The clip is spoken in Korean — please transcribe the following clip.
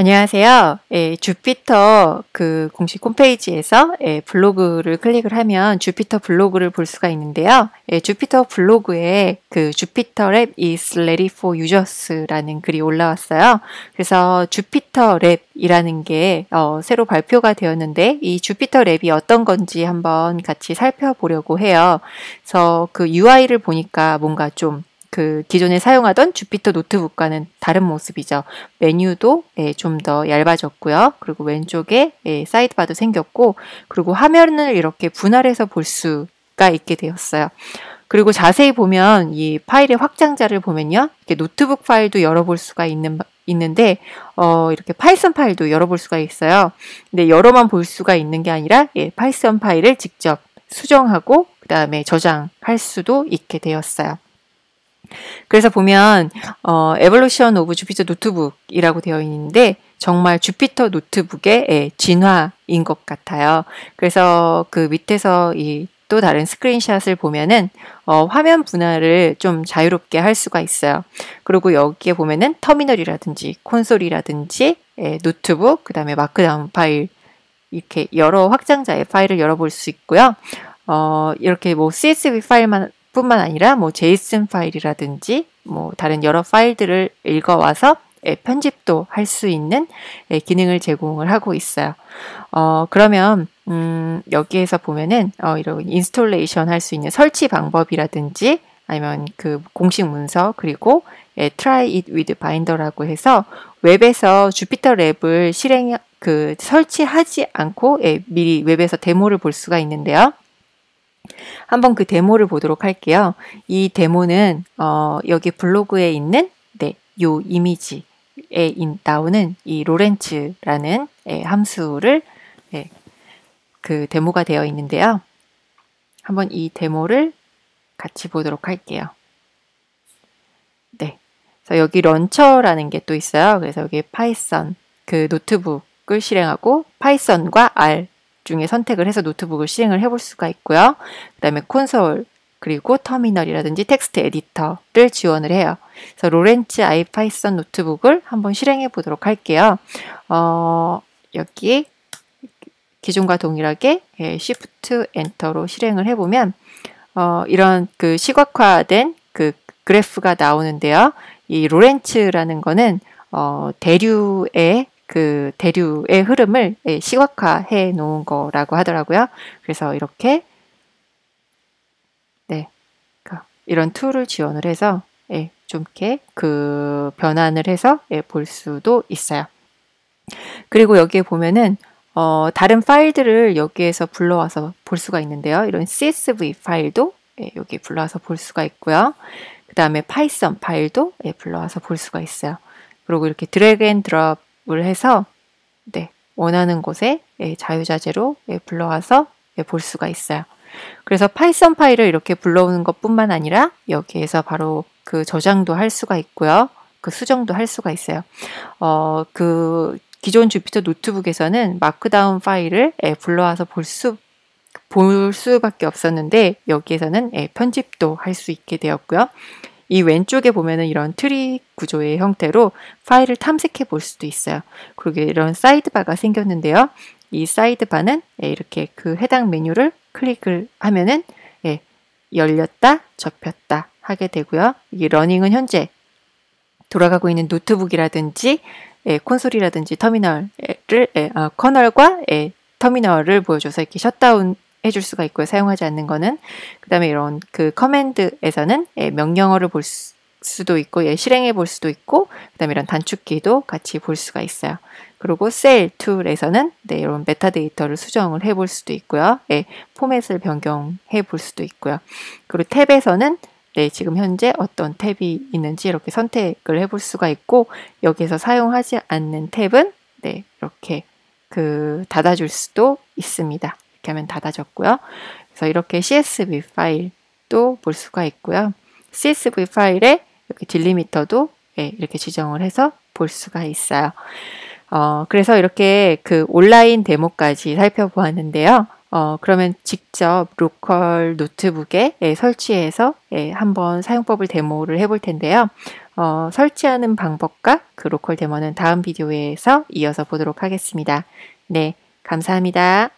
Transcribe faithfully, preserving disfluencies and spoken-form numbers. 안녕하세요. 예, 주피터 그 공식 홈페이지에서 예, 블로그를 클릭을 하면 주피터 블로그를 볼 수가 있는데요. 예, 주피터 블로그에 그 주피터 랩 is ready for users라는 글이 올라왔어요. 그래서 주피터 랩이라는 게 어, 새로 발표가 되었는데 이 주피터 랩이 어떤 건지 한번 같이 살펴보려고 해요. 그래서 그 유아이를 보니까 뭔가 좀 그 기존에 사용하던 주피터 노트북과는 다른 모습이죠. 메뉴도 예, 좀 더 얇아졌고요. 그리고 왼쪽에 예, 사이드바도 생겼고, 그리고 화면을 이렇게 분할해서 볼 수가 있게 되었어요. 그리고 자세히 보면 이 파일의 확장자를 보면요, 이렇게 노트북 파일도 열어볼 수가 있는 있는데 어, 이렇게 파이썬 파일도 열어볼 수가 있어요. 근데 열어만 볼 수가 있는 게 아니라 예, 파이썬 파일을 직접 수정하고 그 다음에 저장할 수도 있게 되었어요. 그래서 보면 어, Evolution of Jupyter 노트북이라고 되어 있는데 정말 주피터 노트북의 예, 진화인 것 같아요. 그래서 그 밑에서 이 또 다른 스크린샷을 보면은 어, 화면 분할을 좀 자유롭게 할 수가 있어요. 그리고 여기에 보면은 터미널이라든지 콘솔이라든지 예, 노트북 그 다음에 마크다운 파일 이렇게 여러 확장자의 파일을 열어볼 수 있고요. 어, 이렇게 뭐 씨에스브이 파일만 뿐만 아니라 뭐 제이슨 파일이라든지 뭐 다른 여러 파일들을 읽어와서 예, 편집도 할 수 있는 예, 기능을 제공을 하고 있어요. 어, 그러면 음, 여기에서 보면은 어, 이런 인스톨레이션 할 수 있는 설치 방법이라든지 아니면 그 공식 문서 그리고 예, Try it with binder라고 해서 웹에서 주피터 랩을 실행 그 설치하지 않고 예, 미리 웹에서 데모를 볼 수가 있는데요. 한번 그 데모를 보도록 할게요. 이 데모는 어, 여기 블로그에 있는 네, 요 이미지에 인, 나오는 이 로렌츠라는 예, 함수를 예, 그 데모가 되어 있는데요. 한번 이 데모를 같이 보도록 할게요. 네, 그래서 여기 런처라는 게 또 있어요. 그래서 여기 파이썬 그 노트북을 실행하고 파이썬과 R 중에 선택을 해서 노트북을 실행을 해볼 수가 있고요. 그 다음에 콘솔 그리고 터미널이라든지 텍스트 에디터를 지원을 해요. 그래서 로렌츠 아이 파이썬 노트북을 한번 실행해 보도록 할게요. 어, 여기 기존과 동일하게 예, Shift 엔터로 실행을 해보면 어, 이런 그 시각화된 그 그래프가 나오는데요. 이 로렌츠라는 거는 어, 대류의 그 대류의 흐름을 시각화해 놓은 거라고 하더라고요. 그래서 이렇게 네 이런 툴을 지원을 해서 좀 이렇게 그 변환을 해서 볼 수도 있어요. 그리고 여기에 보면은 어 다른 파일들을 여기에서 불러와서 볼 수가 있는데요. 이런 씨에스브이 파일도 여기 불러와서 볼 수가 있고요. 그 다음에 파이썬 파일도 불러와서 볼 수가 있어요. 그리고 이렇게 드래그 앤 드롭 을 해서 네, 원하는 곳에 예, 자유자재로 예, 불러와서 예, 볼 수가 있어요. 그래서 파이썬 파일을 이렇게 불러오는 것뿐만 아니라 여기에서 바로 그 저장도 할 수가 있고요, 그 수정도 할 수가 있어요. 어, 그 기존 주피터 노트북에서는 마크다운 파일을 예, 불러와서 볼 수 볼 수밖에 없었는데 여기에서는 예, 편집도 할 수 있게 되었고요. 이 왼쪽에 보면은 이런 트리 구조의 형태로 파일을 탐색해 볼 수도 있어요. 그리고 이런 사이드바가 생겼는데요. 이 사이드바는 이렇게 그 해당 메뉴를 클릭을 하면은 예, 열렸다, 접혔다 하게 되고요. 이 러닝은 현재 돌아가고 있는 노트북이라든지 예, 콘솔이라든지 터미널을 예, 아, 커널과 예, 터미널을 보여줘서 이렇게 셧다운 해줄 수가 있고요. 사용하지 않는 거는 그 다음에 이런 그 커맨드에서는 예, 명령어를 볼 수, 수도 있고 예, 실행해 볼 수도 있고 그 다음에 이런 단축키도 같이 볼 수가 있어요. 그리고 셀 툴에서는 네, 이런 메타데이터를 수정을 해볼 수도 있고요. 예, 포맷을 변경해 볼 수도 있고요. 그리고 탭에서는 네, 지금 현재 어떤 탭이 있는지 이렇게 선택을 해볼 수가 있고 여기에서 사용하지 않는 탭은 네, 이렇게 그 닫아줄 수도 있습니다. 하면 닫아졌고요. 그래서 이렇게 씨에스브이 파일도 볼 수가 있고요. 씨에스브이 파일에 이렇게 딜리미터도 예, 이렇게 지정을 해서 볼 수가 있어요. 어, 그래서 이렇게 그 온라인 데모까지 살펴보았는데요. 어, 그러면 직접 로컬 노트북에 예, 설치해서 예, 한번 사용법을 데모를 해볼 텐데요. 어, 설치하는 방법과 그 로컬 데모는 다음 비디오에서 이어서 보도록 하겠습니다. 네, 감사합니다.